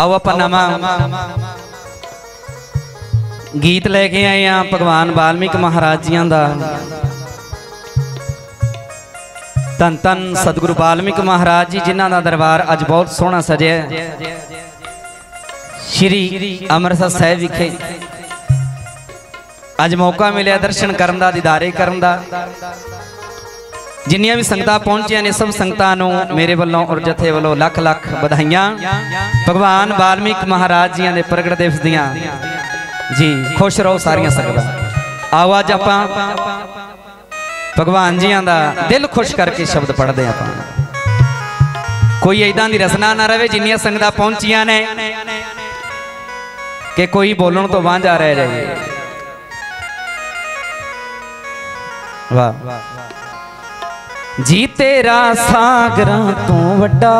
आओ अपन नवा गीत लेके आए हैं भगवान वाल्मीकि महाराज जी का। धन धन सतगुरु वाल्मीकि महाराज जी जिन्हां दा दरबार अज बहुत सोहना सजिया श्री अमृतसर साहिब विखे। अज मौका मिलिया दर्शन करन दा, दीदारे करन दा। जिन्नियां भी संगतां पहुंचियां ने सब संगतां नूं मेरे वल्लों और जथे वल्लों लख लख बधाइयां भगवान वाल्मीकि महाराज जी दे प्रगट दिवस दियां। जी खुश रहो सारियां संगतां। आओ अज आपां भगवान जी दा दिल खुश करके शब्द पढ़दे आपां। कोई इदां दी रसना ना रहे जिन्नियां संगतां पहुंचियां ने कि कोई बोलण तो वांझा रह जाए। वाह जी तेरा सागरा तू वड्डा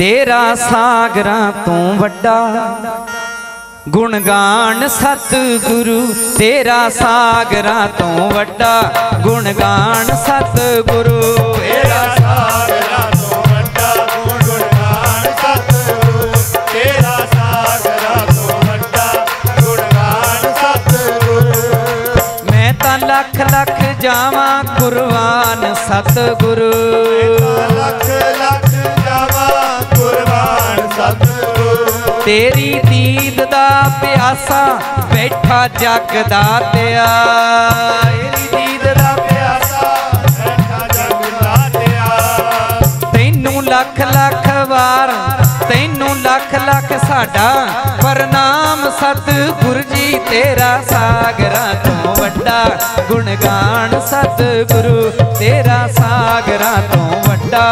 तेरा सागरा तू वड्डा गुणगान सतगुरु तेरा सागरा तू वड्डा गुणगान सतगुरु तेरा सागरा तू वड्डा गुणगान सतगुरु तेरा सागरा तू वड्डा गुणगान सतगुरु मैं तां लख लख जावां कुर्बान सतगुरु लख लख जावां कुर्बान सतगुरु तेरी दीद दा प्यासा बैठा जग दा त्यार तेरी दीद दा प्यासा बैठा जग दा त्यार तैनू लख लख वार तैनू लख लख साडा प्रणाम सतगुरु जी तेरा सागरा तों वड्डा गुणगान सतगुरु तेरा सागरा तों वड्डा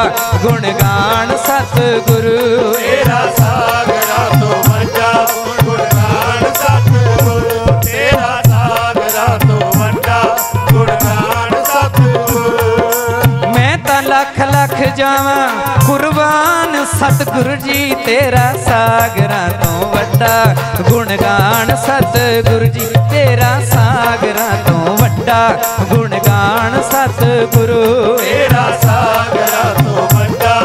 गुणगान सतगुरु तेरा सागरा लख लख जावां कुर्बान सतगुरु जी तेरा सागरा तों वड्डा गुणगान सतगुरु जी तेरा सागरा तों वड्डा गुणगान सतगुरु तेरा सागरा तों वड्डा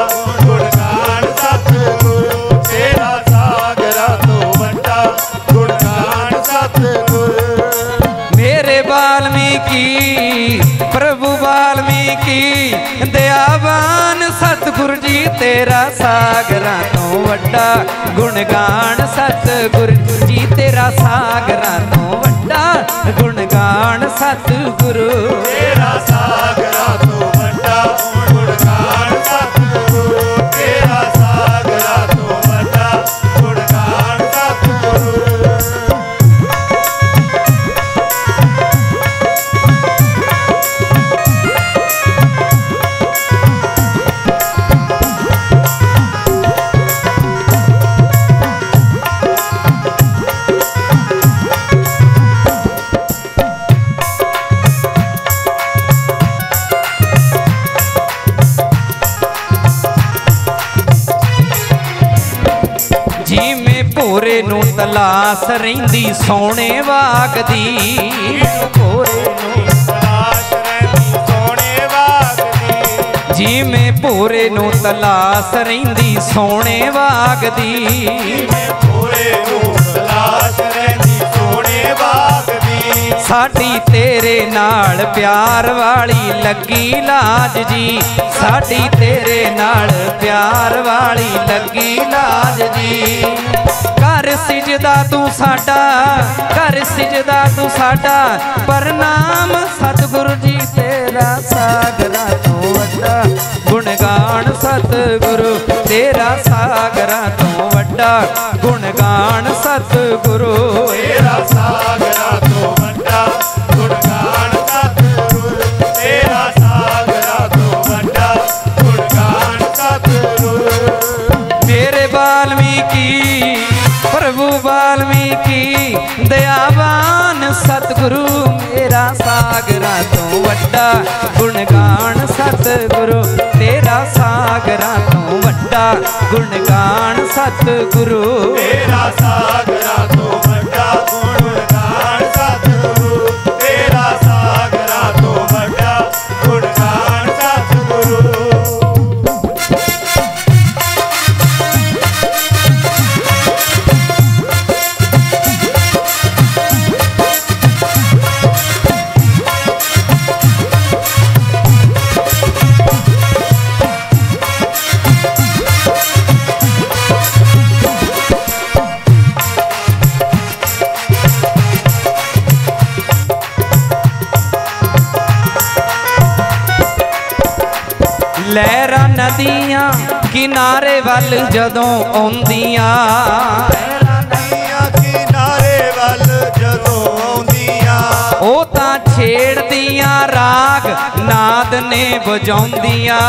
गुणगान सतगुरु तेरा सागरा तों वड्डा गुणगान सतगुरु मेरे वाल्मीकि प्रभु वाल्मीकि दयावान सतगुरु जी तेरा सागरा तों वड्डा गुणगान सतगुरु जी तेरा सागरा तों वड्डा गुणगान सतगुरु तेरा सागरा तों वड्डा गुणगान सतगुरु तेरा सागरा तों वड्डा गुणगान सतगुरु भोरे नू तलाश रहिंदी सोने वाग दी जिवें भोरे नू तलाश रहिंदी सोने वाग दी साडी तेरे नाल प्यार वाली लगी लाज जी साडी तेरे नाल प्यार वाली लगी लाज जी कर सिजदा तू साडा प्रणाम सतगुरु जी तेरा सागरा तों वड्डा गुणगान सतगुरु तेरा सागरा तों वड्डा गुणगान सतगुरु तेरा सागरा तों वड्डा गुणगान सतगुरु तेरा सागरा तों वड्डा गुणगान सतगुरु मेरे वाल्मीकि प्रभु वाल्मीकि दयावान सतगुरु मेरा सागरा तों वड्डा गुणगान सतगुरु तेरा सागरा तों वड्डा गुणगान सतगुरु तेरा सागरा तों वड्डा गुणगान सतगुरु तेरा सागरा तों वड्डा गुणगान सतगुरु किनारे वल जदों आउंदियां किनारे वल जदों आउंदियां ओ तां छेड़दियां राग नाद ने बजाउंदियां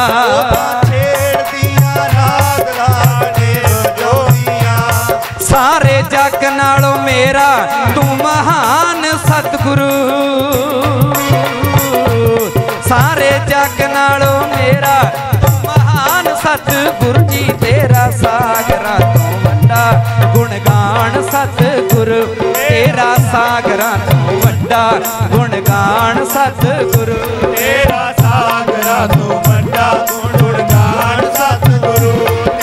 छेड़दियां राग नाद ने बजाउंदियां सारे जग नालों मेरा तू महान सतगुरु सारे जग नालों मेरा सतगुरु जी तेरा सागरा तू वड्डा गुणगान सतगुरु तेरा सागरा तू वड्डा गुणगान सतगुरु तेरा सागरा तू वड्डा गुणगान सतगुरु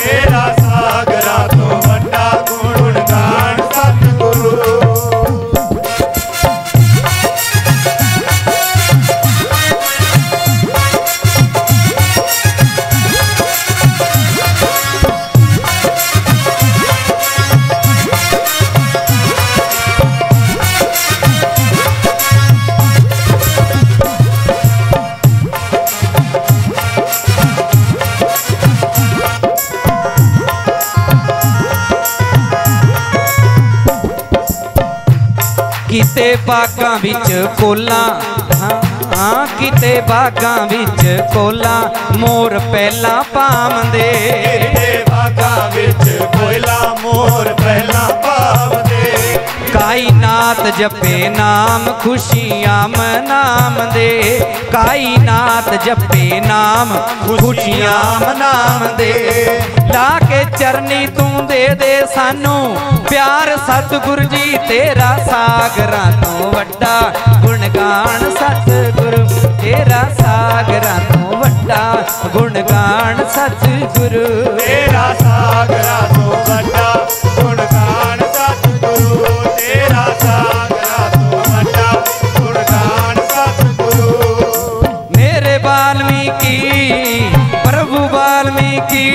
तेरा सागरा तू वड्डा गुणगान सतगुरु किते बागा विच कोला हाँ किते बागा विच कोला मोर पहला पावंदे किते बागा विच कोला मोर पहला पावंदे कायनात जपे नाम खुशियां मनावंदे कायनात जपे नाम खुशियां मनावंदे ला के चरनी तू दे सानू प्यार सतगुरु जी तेरा सागरा तू वड्डा गुणगान सतगुरु तेरा सागरा तू वड्डा गुणगान सतगुरु तेरा सागरा तू वड्डा गुणगान सतगुरु तेरा सागरा तू वड्डा गुणगान सतगुरु मेरे वाल्मीकि प्रभु वाल्मीकि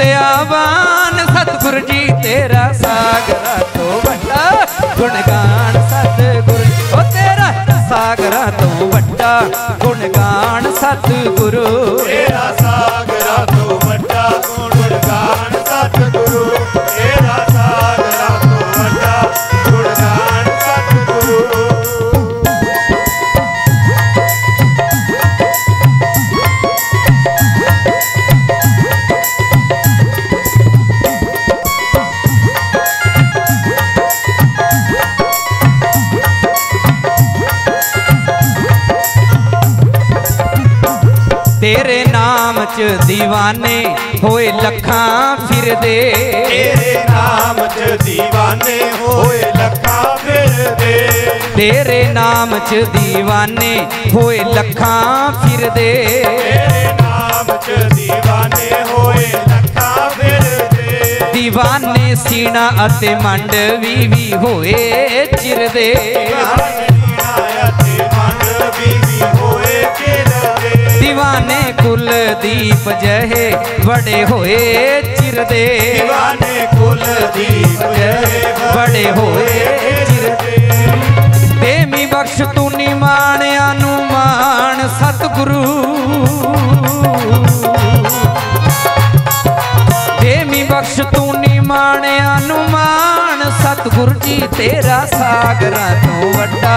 दयावान सतगुरु जी तेरा सागरा तो वड्डा गुणगान सतगुरु ओ तेरा सागरा तो वड्डा गुणगान सतगुरु तेरा सागरा तो वड्डा गुणगान सतगुरु तेरा सागरा तो वड्डा गुणगान सतगुरु तेरे नाम च दीवाने होए लखा फिर दे तेरे नाम च दीवाने होए लखा फिर दे तेरे नाम च दीवाने होए लखा फिर दे तेरे नाम च दीवाने होए लखा फिर दे दीवाने सीना अते मंडवी भी होए चिर दे दीवाने कुलदीप जहे बड़े होए चिर दे दीवाने कुलदीप जहे बड़े होए चिर दे मी बख्श तू नी माणिया नू मान सतगुरु दे मी बख्श तू नी माणिया नू मान सतगुरु जी तेरा सागरा तू वड्डा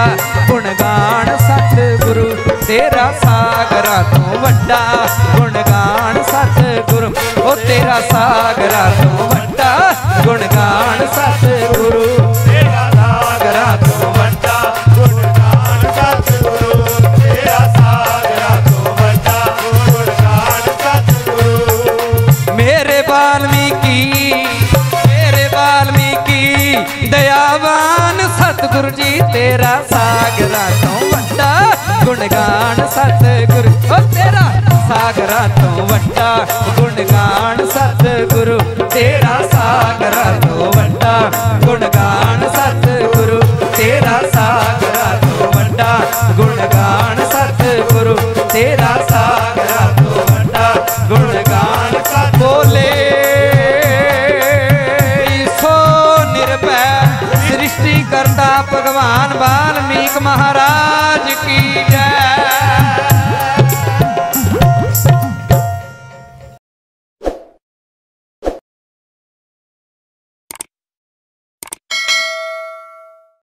गुणगान सतगुरु तेरा सागरा तू वड्डा गुणगान सतगुरु ओ तेरा सागरा तू वड्डा गुणगान सतगुरु तेरा सागरा तू वड्डा गुणगान सतगुरु तेरा सागरा तू वड्डा गुणगान सतगुरु मेरे वाल्मीकि दयावान सतगुरु जी तेरा सागरा तू वड्डा गुणगान सतगुरु ओ तेरा सागरा तो वड्डा गुणगान सतगुरु तेरा सागरा तो वड्डा गुणगान सतगुरु तेरा सागरा तो वड्डा गुणगान सतगुरु तेरा सागरा तो वड्डा गुणगान सत बोले सो निर्भय सृष्टि करता भगवान वाल्मीकि महाराज की।